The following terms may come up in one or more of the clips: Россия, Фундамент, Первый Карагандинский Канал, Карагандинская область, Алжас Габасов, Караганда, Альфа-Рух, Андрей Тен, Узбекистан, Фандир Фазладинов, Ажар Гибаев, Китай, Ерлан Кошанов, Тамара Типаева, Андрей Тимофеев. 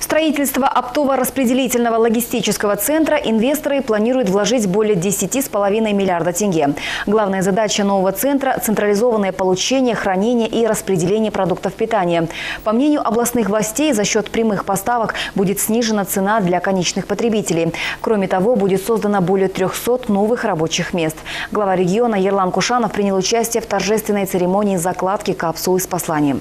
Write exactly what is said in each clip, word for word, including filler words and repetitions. В строительство оптово-распределительного логистического центра инвесторы планируют вложить более десяти с половиной миллиарда тенге. Главная задача нового центра – централизованное получение, хранение и распределение продуктов питания. По мнению областных властей, за счет прямых поставок будет снижена цена для конечных потребителей. Кроме того, будет создано более трёхсот новых рабочих мест. Глава региона Ерлан Кошанов принял участие в торжественной церемонии закладки капсулы с посланием.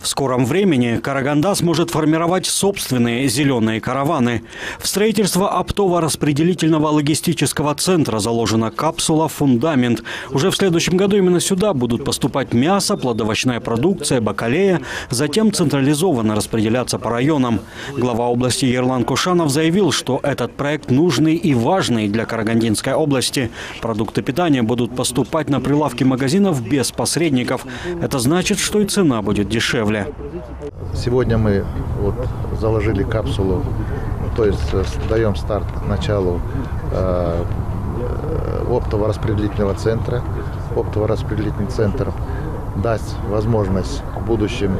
В скором времени Караганда сможет формировать собственные зеленые караваны. В строительство оптово-распределительного логистического центра заложена капсула «Фундамент». Уже в следующем году именно сюда будут поступать мясо, плодовочная продукция, бакалея, затем централизованно распределяться по районам. Глава области Ерлан Кошанов заявил, что этот проект нужный и важный для Карагандинской области. Продукты питания будут поступать на прилавки магазинов без посредников. Это значит, что и цена будет дешевле. Сегодня мы вот заложили капсулу, то есть даем старт началу э, оптово-распределительного центра. Оптово-распределительный центр даст возможность в будущем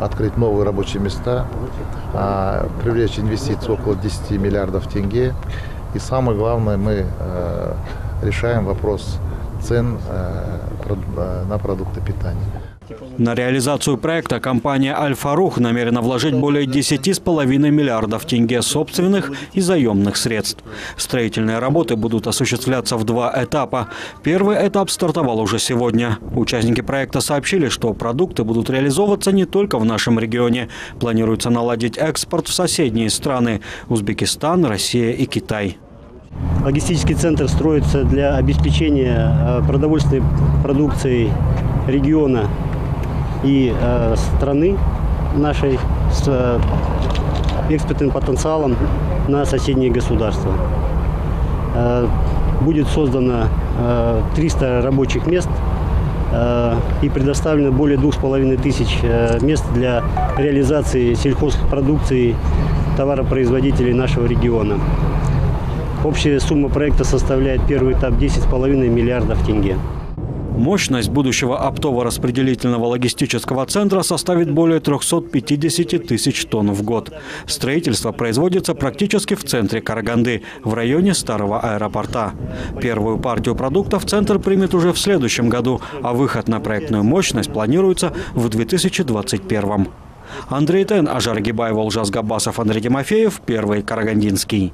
открыть новые рабочие места, э, привлечь инвестиции около десяти миллиардов тенге. И самое главное, мы э, решаем вопрос цен э, на продукты питания. На реализацию проекта компания «Альфа-Рух» намерена вложить более десяти с половиной миллиардов тенге собственных и заемных средств. Строительные работы будут осуществляться в два этапа. Первый этап стартовал уже сегодня. Участники проекта сообщили, что продукты будут реализовываться не только в нашем регионе. Планируется наладить экспорт в соседние страны – Узбекистан, Россия и Китай. Логистический центр строится для обеспечения продовольственной продукцией региона и э, страны нашей с э, экспортным потенциалом на соседние государства. Э, будет создано э, триста рабочих мест э, и предоставлено более двух с половиной тысяч э, мест для реализации сельхозпродукции товаропроизводителей нашего региона. Общая сумма проекта составляет первый этап десять с половиной миллиардов тенге. Мощность будущего оптово-распределительного логистического центра составит более трёхсот пятидесяти тысяч тонн в год. Строительство производится практически в центре Караганды, в районе старого аэропорта. Первую партию продуктов центр примет уже в следующем году, а выход на проектную мощность планируется в две тысячи двадцать первом. Андрей Тен, Ажар Гибаев, Алжас Габасов, Андрей Тимофеев, Первый Карагандинский.